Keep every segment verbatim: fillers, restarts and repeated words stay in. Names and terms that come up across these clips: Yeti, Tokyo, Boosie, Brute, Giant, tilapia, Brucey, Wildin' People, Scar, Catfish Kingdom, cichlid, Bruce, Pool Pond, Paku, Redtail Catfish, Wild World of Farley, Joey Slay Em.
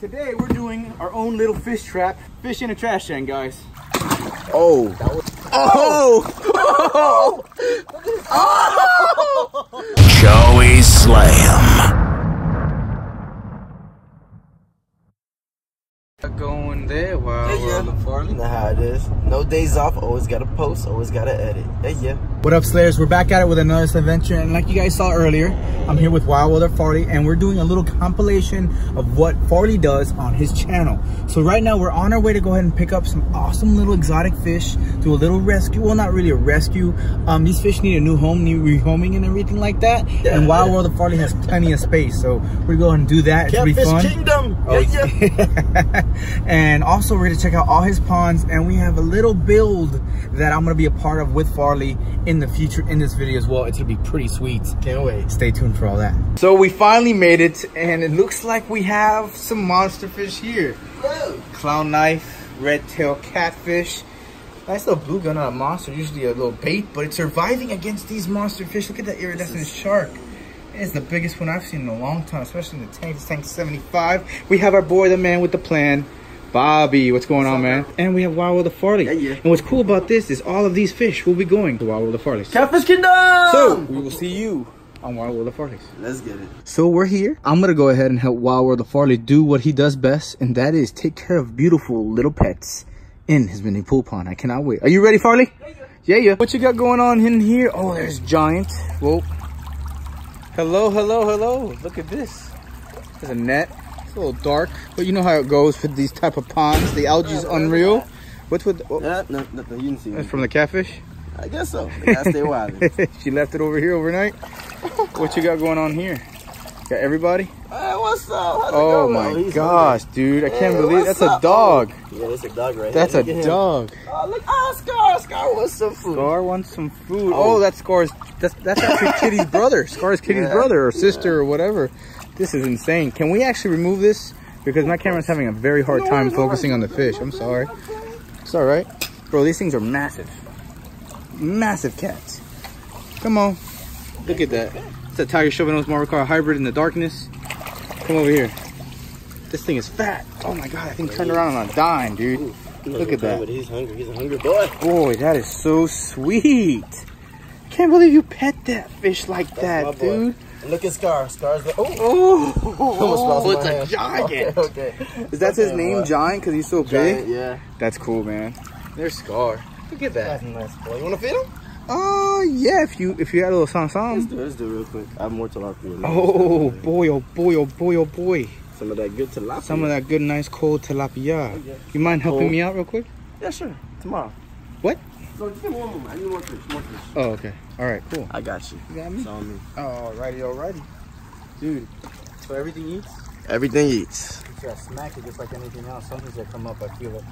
Today we're doing our own little fish trap. Fish in a trash can, guys. Oh. Oh. Oh. Oh. Oh. Joey Slay Em. Going there, Wild World of Farley. You know how it is. No days off, always gotta post, always gotta edit. Hey, yeah. What up, Slayers? We're back at it with another adventure, and like you guys saw earlier, I'm here with Wild World of Farley, and we're doing a little compilation of what Farley does on his channel. So right now, we're on our way to go ahead and pick up some awesome little exotic fish, do a little rescue. Well, not really a rescue. Um, these fish need a new home, need rehoming and everything like that, yeah. And Wild World of Farley has plenty of space, so we're going to go ahead and do that. It should be fun. Catfish Kingdom! Oh, yeah. And also, we're going to check out all his ponds, and we have a little build that I'm going to be a part of with Farley in the future in this video as well. It's gonna be pretty sweet. Can't wait. Stay tuned for all that. So we finally made it, and it looks like we have some monster fish here. Whoa. Clown knife, redtail catfish. Nice little bluegill, not a monster, usually a little bait, but it's surviving against these monster fish. Look at that iridescent shark. It's the biggest one I've seen in a long time, especially in the tank. This tank's seventy-five. We have our boy, the man with the plan, Bobby. What's going on, man? And we have Wild World of Farley. Yeah, yeah. And what's cool about this is all of these fish will be going to Wild World of Farley's. Catfish Kingdom! So, we will see you on Wild World of Farley's. Let's get it. So, we're here. I'm going to go ahead and help Wild World of Farley do what he does best, and that is take care of beautiful little pets in his mini pool pond. I cannot wait. Are you ready, Farley? Yeah, yeah. Yeah, yeah. What you got going on in here? Oh, there's Giant. Whoa. Hello, hello, hello. Look at this. There's a net. It's a little dark, but you know how it goes with these type of ponds. The algae is unreal. What's with? Oh. Yeah, no, no, you didn't see me. That's from the catfish. I guess so. I gotta stay wild. She left it over here overnight. What you got going on here? Got everybody? Hey, what's up? How's oh it going? My gosh, dude! I can't hey, believe that's up? a dog. Yeah, that's a dog right that's here. That's a dog. Oh look! Oh, Scar! Scar wants some food. Scar wants some food. Oh, oh that Scar's. That's that's actually Kitty's brother. Scar's Kitty's yeah. brother or sister yeah. or whatever. This is insane. Can we actually remove this? Because my camera's having a very hard time focusing on the fish. I'm sorry. It's all right. Bro, these things are massive. Massive cats. Come on. Look at that. It's a tiger chauvinose maracar hybrid in the darkness. Come over here. This thing is fat. Oh my God, that thing turned around on a dime, dude. Look at that. He's hungry. He's a hungry boy. Boy, that is so sweet. I can't believe you pet that fish like that, dude. Look at Scar. Scar's like, oh, oh, oh it's a hand. Giant. Okay, okay. Is that okay, his name, well. Giant, because he's so Giant, big? Yeah. That's cool, man. There's Scar. Look at that. That's nice, boy. You want to feed him? Uh, yeah, if you if you had a little something. Let's do it, let's do it real quick. I have more tilapia. Oh, boy, oh, boy, oh, boy, oh, boy. Some of that good tilapia. Some of that good, nice, cold tilapia. Oh, yeah. You mind helping cold. me out real quick? Yeah, sure. Tomorrow. What? No, just give me one moment. I need more fish, more fish. Oh, okay. All right, cool. I got you. You got me? It's on me. All righty, all righty. Dude, so everything eats? Everything eats. You gotta smack it just like anything else. Some things that come up, I feel it.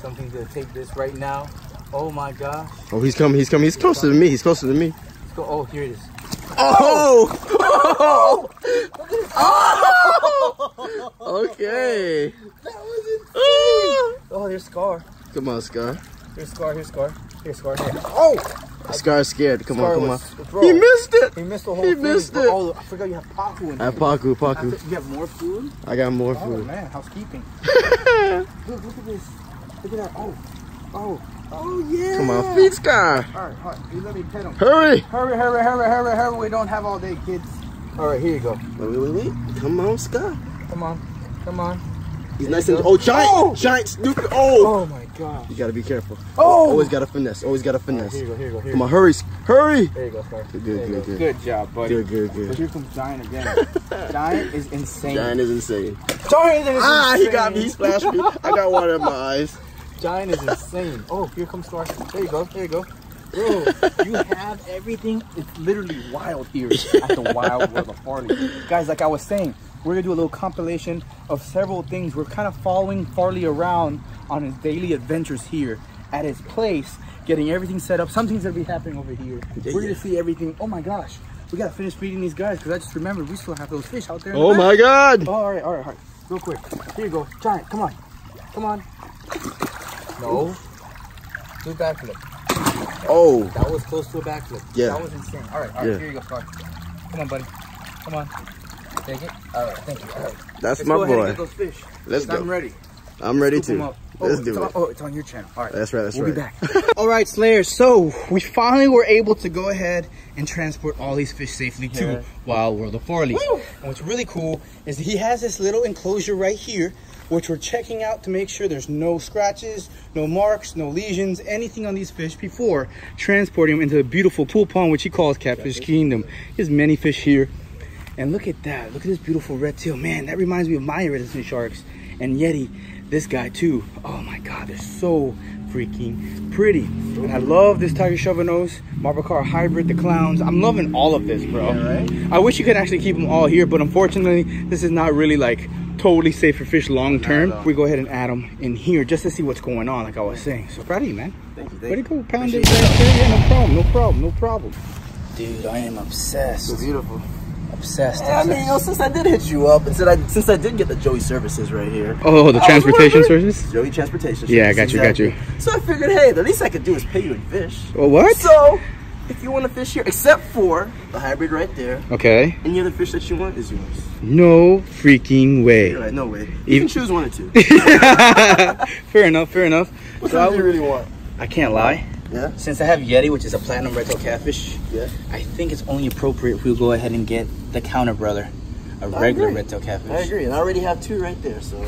Something's gonna take this right now. Oh, my gosh. Oh, he's coming, he's coming. He's, he's closer coming. to me. He's closer to me. Let's go. Oh, here it is. Oh! Oh! Oh! Oh! Okay. That was insane. Oh, oh there's Scar. Come on, Scar. Here's Scar, here's Scar, here's Scar, here. Oh! Scar's scared. Come Scar on, come was, on. Bro, he missed it! He missed the whole He food. missed bro, it! Oh, I forgot you have Paku in here. I have Paku, Paku. After, you have more food? I got more oh, food. Oh, man, housekeeping. Look, look at this. Look at that. Oh, oh, oh, yeah. Come on, feed Scar. All right, all right. You let me pet him. Hurry! Hurry, hurry, hurry, hurry, hurry. We don't have all day, kids. All right, here you go. Wait, wait, wait, wait. Come on, Scar. Come on, come on. He's nice and oh giant, oh! giant, stupid. Oh, oh my God! You gotta be careful. Oh, always gotta finesse. Always gotta finesse. Right, here you go, here you go, here. Come on, hurry, hurry. There you go, Scar. Good, good, good, good. Good job, buddy. Good, good, good. But here comes Giant again. Giant is insane. Giant is insane. Giant is ah, insane. Ah, he got me. He splashed me. I got water in my eyes. Giant is insane. Oh, here comes Scar. There you go. There you go. Bro, you have everything. It's literally wild here at the Wild World of Farley. Guys, like I was saying, we're gonna do a little compilation of several things. We're kind of following Farley around on his daily adventures here at his place, getting everything set up. Something's gonna be happening over here. Yeah, we're yeah. gonna see everything. Oh my gosh, we gotta finish feeding these guys because I just remembered we still have those fish out there. Oh the my God! Oh, all right, all right, all right. Real quick, here you go, Giant. Come on, come on. No, do a backflip. Oh, that was close to a backflip. Yeah, that was insane. All right, all right. Yeah. Here you go, Scar. Come on, buddy. Come on. Take it? All right, thank you. All right. That's Let's my go boy. Ahead and get those fish. Let's go. I'm ready. I'm ready too. Oh, Let's do it. On, oh, it's on your channel. All right. That's right. That's we'll right. We'll be back. All right, Slayers. So we finally were able to go ahead and transport all these fish safely yeah. to Wild World of Farley. Woo! And what's really cool is he has this little enclosure right here, which we're checking out to make sure there's no scratches, no marks, no lesions, anything on these fish before transporting them into the beautiful pool pond, which he calls Catfish Kingdom. There's many fish here. And look at that. Look at this beautiful red tail. Man, that reminds me of my reticent sharks and Yeti. This guy too. Oh my God, they're so freaking pretty. And I love this tiger shovel nose, marble car hybrid, the clowns. I'm loving all of this, bro. Yeah, right? I wish you could actually keep them all here, but unfortunately, this is not really like totally safe for fish long term. We go ahead and add them in here just to see what's going on, like I was saying. So proud of you, man. Thank you. Pretty cool. Pound it. Yeah, no problem. No problem. No problem. Dude, I am obsessed. So beautiful. Obsessed, yeah, obsessed. I mean, you know, since I did hit you up, and since I, since I did get the Joey services right here. Oh, the transportation services? Joey transportation services. Yeah, I got you, exactly. got you. So I figured, hey, the least I could do is pay you in fish. Oh, what? So, if you want to fish here, except for the hybrid right there. Okay. Any other fish that you want is yours. No freaking way. Right, no way. You Even can choose one or two. Fair enough, fair enough. What so do you really want? I can't lie. Yeah. Since I have Yeti, which is a platinum redtail catfish, yeah. I think it's only appropriate if we go ahead and get the counter brother, a I regular redtail catfish. I agree, and I already have two right there, so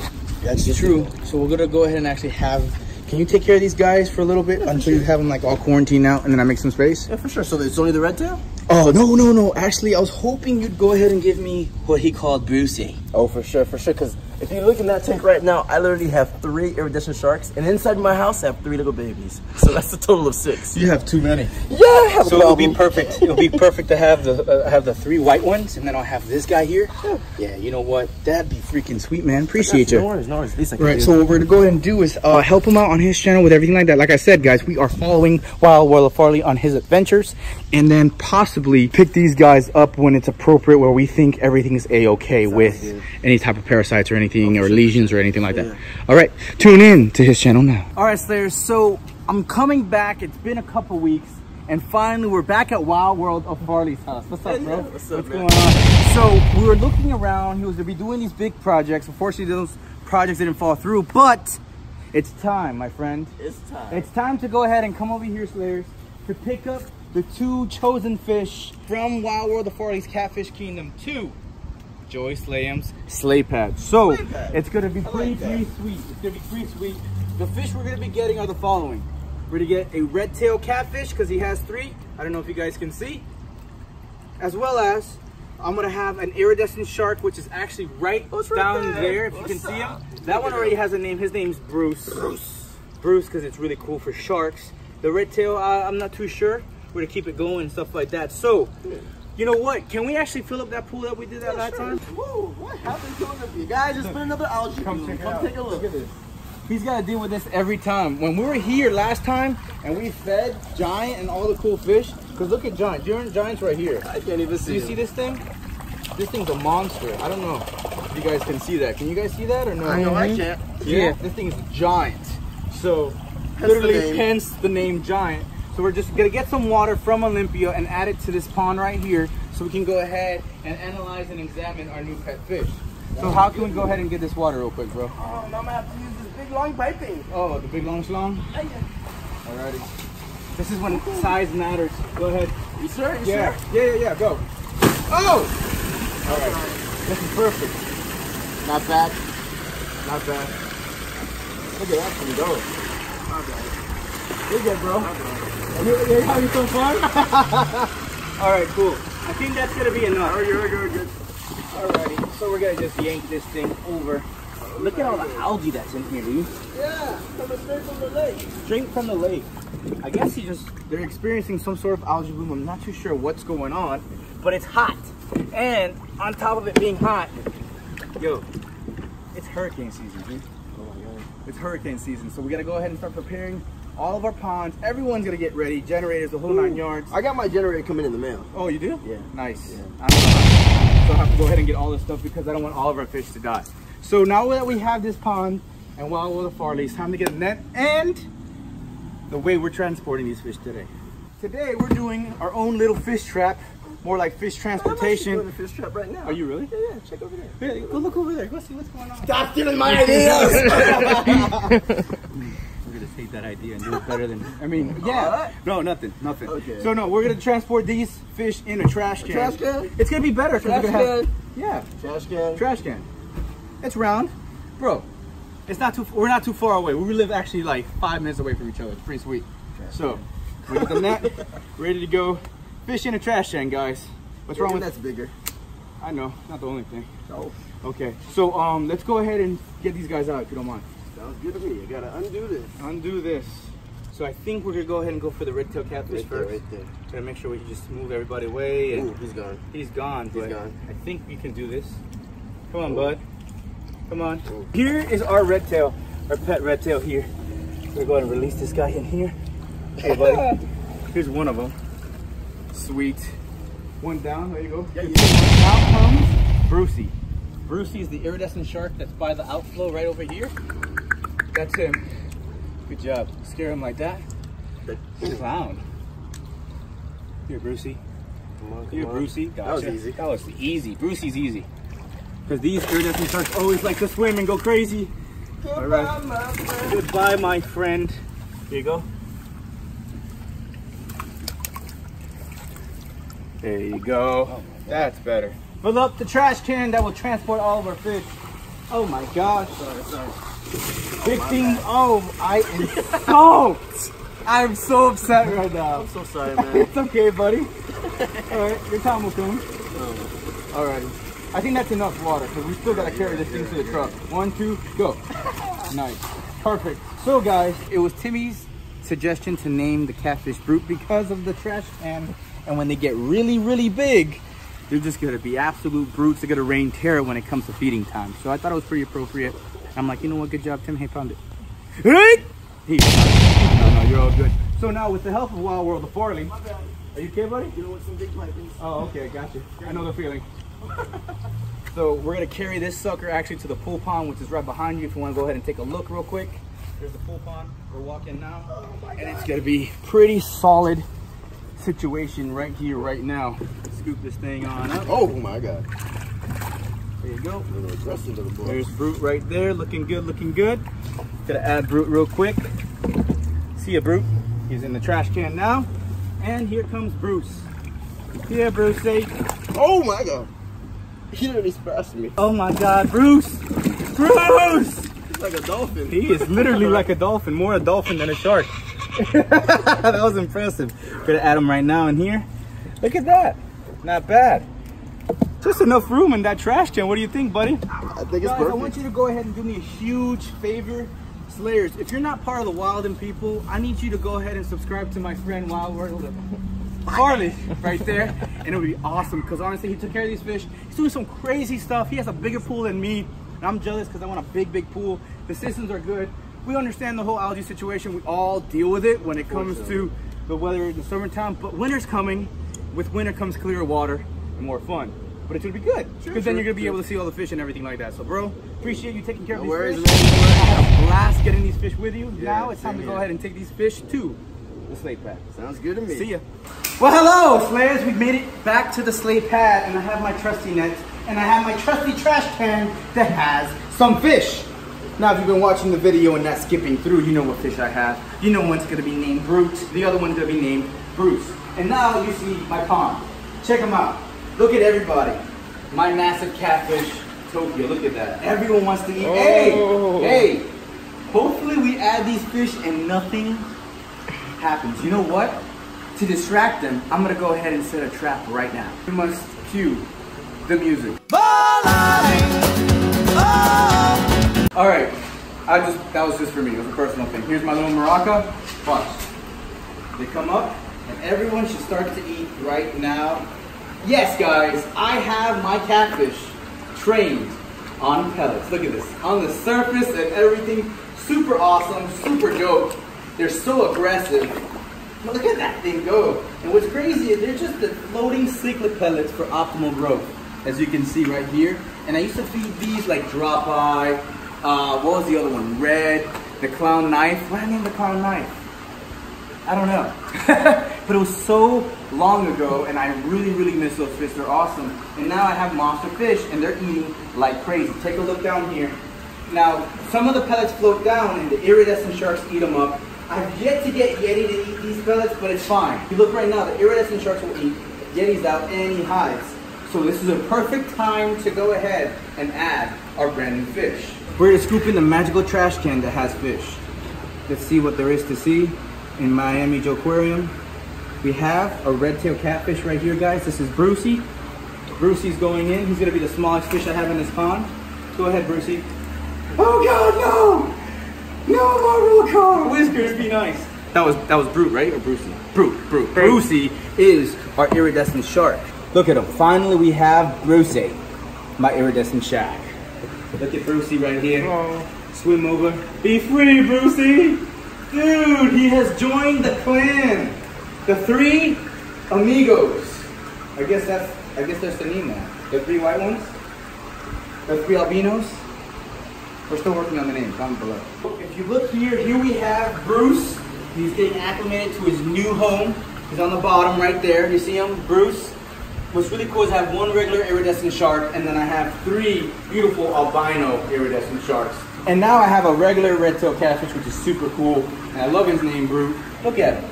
that's true. So we're gonna go ahead and actually have. Can you take care of these guys for a little bit yeah, until sure. you have them like all quarantined out, and then I make some space? Yeah, for sure. So it's only the redtail? Oh no, no, no! Actually, I was hoping you'd go ahead and give me what he called Boosie. Oh, for sure, for sure, because. If you look in that tank right now, I literally have three iridescent sharks, and inside my house I have three little babies. So that's a total of six. You have too many. Yeah, I have. So it'll be perfect. It'll be perfect to have the uh, have the three white ones, and then I'll have this guy here. Yeah. Yeah, you know what? That'd be freaking sweet, man. Appreciate you. No worries, no worries. At least I can right. Do so that. What we're gonna go ahead and do is uh, help him out on his channel with everything like that. Like I said, guys, we are following Wild World of Farley on his adventures, and then possibly pick these guys up when it's appropriate, where we think everything is a-okay with good. Any type of parasites or anything. Anything or lesions or anything like that. Yeah. All right, tune in to his channel now. All right, Slayers, so I'm coming back. It's been a couple weeks, and finally we're back at Wild World of Farley's house. What's up, bro? Yeah, what's up, what's going on? So we were looking around. He was gonna be doing these big projects. Unfortunately, those projects didn't fall through, but it's time, my friend. It's time. It's time to go ahead and come over here, Slayers, to pick up the two chosen fish from Wild World of Farley's Catfish Kingdom two. Joey Slay Em's sleigh pad. So sleigh pad. It's gonna be pretty like pretty sweet. It's gonna be pretty sweet. The fish we're gonna be getting are the following. We're gonna get a red-tailed catfish because he has three. I don't know if you guys can see. As well as I'm gonna have an iridescent shark, which is actually right, right down there. there if What's you can see him. That one already has a name. His name's Bruce. Bruce. Bruce, because it's really cool for sharks. The red tail, uh, I'm not too sure. We're gonna keep it going and stuff like that. So. Yeah. You know what? Can we actually fill up that pool that we did that yeah, last sure. time? Whoa, what happened to him? You guys just put another algae in. Come, Come take a look. Look at this. He's got to deal with this every time. When we were here last time and we fed Giant and all the cool fish, because look at Giant. Giant's right here. I can't even see Do you him. see this thing? This thing's a monster. I don't know if you guys can see that. Can you guys see that or no? I know, I can't. Yeah, yeah. This thing is Giant. So, That's literally, the hence the name Giant. So we're just gonna get some water from Olympia and add it to this pond right here so we can go ahead and analyze and examine our new pet fish. So how can we go ahead and get this water real quick, bro? Oh, now I'm gonna have to use this big long piping. Oh, the big long slong? Oh, yeah. Alrighty. This is when size matters. Go ahead. You sure? You yeah. sure? Yeah, yeah, yeah, go. Oh! All right. This is perfect. Not bad. Not bad. Look at that thing go. Not bad. You're good, bro. Not bad. You're, you're having some fun? Alright, cool. I think that's going to be enough. Alright, you're, you're good. Alrighty, so we're going to just yank this thing over. Oh, Look at all the algae that's in here, dude. Yeah, coming straight from the lake. Straight from the lake. I guess you just, they're experiencing some sort of algae bloom. I'm not too sure what's going on, but it's hot. And on top of it being hot, yo, it's hurricane season, dude. Oh my God. It's hurricane season, so we got to go ahead and start preparing all of our ponds. Everyone's gonna get ready. Generators, the whole Ooh. nine yards. I got my generator coming in the mail. Oh, you do? Yeah. Nice. Yeah. I don't know. So I have to go ahead and get all this stuff because I don't want all of our fish to die. So now that we have this pond and Wild World of Farley, it's time to get a net and the way we're transporting these fish today. Today we're doing our own little fish trap more like fish transportation. I'm actually doing a fish trap right now. Are you really? Yeah, yeah, check over there. Yeah, go look over there. Go see what's going on. Stop stealing my ideas! We're gonna take that idea and do it better than I mean, yeah. Right. No, nothing, nothing. Okay. So no, we're gonna transport these fish in a trash can. A trash can? It's gonna be better. Trash can. Have, yeah. Trash can. Trash can. It's round, bro. It's not too. We're not too far away. We live actually like five minutes away from each other. It's pretty sweet. Trash so, we get the net, ready to go. Fish in a trash can, guys. What's wrong with that's bigger? I know. Not the only thing. No. Okay. So um, let's go ahead and get these guys out if you don't mind. Sounds good to me. I gotta undo this. Undo this. So I think we're gonna go ahead and go for the redtail catfish right first. There, right there. Gotta make sure we can just move everybody away. And ooh, he's gone. He's gone. He's but gone. I think we can do this. Come on, ooh, bud. Come on. Ooh. Here is our redtail, our pet redtail here. We're going to release this guy in here. Hey, buddy. Here's one of them. Sweet. One down. There you go. Yeah, yeah. Out comes Brucey. Brucey is the iridescent shark that's by the outflow right over here. That's him. Good job. Scare him like that. Clown. Here, Brucey. Come on, come Here, Brucey. Gotcha. That was easy. That was easy. Brucey's easy. Because these iridescent sharks always like to swim and go crazy. Goodbye, all right. my friend. Goodbye, my friend. Here you go. There you go. Oh, that's better. Fill up the trash can that will transport all of our fish. Oh my gosh. Sorry, sorry. Big oh, thing. Bad. Oh, I am so. I'm so upset right now. I'm so sorry, man. It's okay, buddy. All right, your time will come. Oh. All right. I think that's enough water because we still gotta yeah, carry yeah, this yeah, thing yeah, to the yeah. truck. One, two, go. Nice. Perfect. So, guys, it was Timmy's suggestion to name the catfish Brute because of the trash can. And when they get really, really big, they're just gonna be absolute brutes. They're gonna rain terror when it comes to feeding time. So I thought it was pretty appropriate. I'm like, you know what? Good job, Tim. Hey, found it. Hey! He, no, no, you're all good. So now, with the help of Wild World of Farley, are you okay, buddy? You know, with some big pipings. Oh, okay, gotcha. I know the feeling. So we're gonna carry this sucker actually to the pool pond, which is right behind you. If you want to go ahead and take a look real quick, there's the pool pond. We're walking now, oh my God. And it's gonna be pretty solid situation right here, right now. Scoop this thing on up. Oh my God. There you go. There's Brute right there. Looking good, looking good. Gonna add Brute real quick. See ya, Brute. He's in the trash can now. And here comes Bruce. Yeah, Bruce. Hey. Oh my God. He literally splashed me. Oh my God, Bruce. Bruce! He's like a dolphin. He is literally like a dolphin. More a dolphin than a shark. That was impressive. Gonna add him right now in here. Look at that. Not bad. Just enough room in that trash can. What do you think, buddy? I think it's guys, perfect. I want you to go ahead and do me a huge favor. Slayers, if you're not part of the Wildin' People, I need you to go ahead and subscribe to my friend Wild World of Farley right there. And it'll be awesome because honestly, he took care of these fish. He's doing some crazy stuff. He has a bigger pool than me. And I'm jealous because I want a big, big pool. The systems are good. We understand the whole algae situation. We all deal with it when it comes to the weather in the summertime. But winter's coming. With winter comes clearer water and more fun. But it's gonna be good, because sure, then you're gonna be sure. able to see all the fish and everything like that. So, bro, appreciate you taking care no of these worries, fish. Man. I had a blast getting these fish with you. Yeah, now it's time to go yeah. ahead and take these fish to the slate pad. Sounds good to me. See ya. Well, hello, Slayers. We've made it back to the slate pad, and I have my trusty net, and I have my trusty trash can that has some fish. Now, if you've been watching the video and not skipping through, you know what fish I have. You know one's gonna be named Brute. The other one's gonna be named Bruce. And now you see my pond. Check them out. Look at everybody. My massive catfish, Tokyo. Look at that. Everyone wants to eat. Oh. Hey, hey. Hopefully we add these fish and nothing happens. You know what? To distract them, I'm gonna go ahead and set a trap right now. We must cue the music. Oh. All right. I just that was just for me. It was a personal thing. Here's my little maraca. Watch. They come up, and everyone should start to eat right now. Yes, guys, I have my catfish trained on pellets. Look at this, on the surface and everything. Super awesome, super dope. They're so aggressive. But look at that thing go. And what's crazy is they're just the floating cichlid pellets for optimal growth, as you can see right here. And I used to feed these like drop eye, uh, what was the other one? Red, the clown knife. What did I name the clown knife? I don't know. But it was so long ago, and I really, really miss those fish. They're awesome. And now I have monster fish, and they're eating like crazy. Take a look down here. Now, some of the pellets float down, and the iridescent sharks eat them up. I've yet to get Yeti to eat these pellets, but it's fine. If you look right now, the iridescent sharks will eat Yeti's out, and he hides. So this is a perfect time to go ahead and add our brand new fish. We're gonna scoop in the magical trash can that has fish. Let's see what there is to see in Miami Joe Aquarium. We have a red-tailed catfish right here, guys. This is Brucey. Brucey's going in. He's gonna be the smallest fish I have in this pond. Go ahead, Brucey. Oh God, no! No more roll call! Whiskers, be nice. That was that was Brute, right? Or Brucey? Brute, Brute. Brucey is our iridescent shark. Look at him. Finally, we have Brucey, my iridescent shark. Look at Brucey right here. Aww. Swim over. Be free, Brucey! Dude, he has joined the clan. The three amigos. I guess that's, I guess that's the name now. The three white ones? The three albinos? We're still working on the name, comment below. If you look here, here we have Bruce. He's getting acclimated to his new home. He's on the bottom right there. You see him, Bruce? What's really cool is I have one regular iridescent shark, and then I have three beautiful albino iridescent sharks. And now I have a regular red-tailed catfish, which is super cool. And I love his name, Brute. Look at him.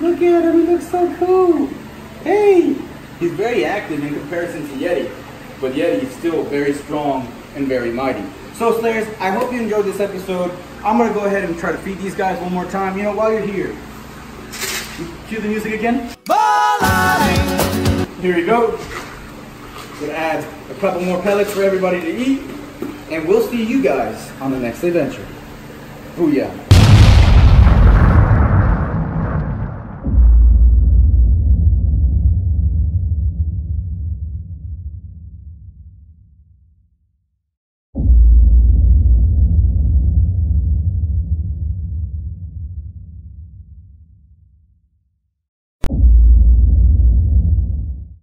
Look at him, he looks so cool. Hey! He's very active in comparison to Yeti, but Yeti is still very strong and very mighty. So Slayers, I hope you enjoyed this episode. I'm gonna go ahead and try to feed these guys one more time. You know, while you're here, cue the music again. Bye. Here we go. We're gonna add a couple more pellets for everybody to eat, and we'll see you guys on the next adventure. Booyah.